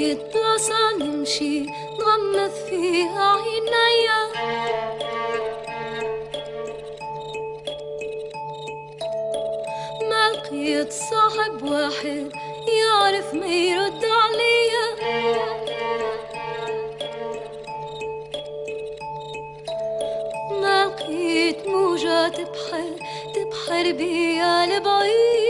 يتلاسى نمشي نغمض فيها عينيا ما لقيت صاحب واحد يعرف ما يرد عليا ما لقيت موجة تبحر بيا لبعيد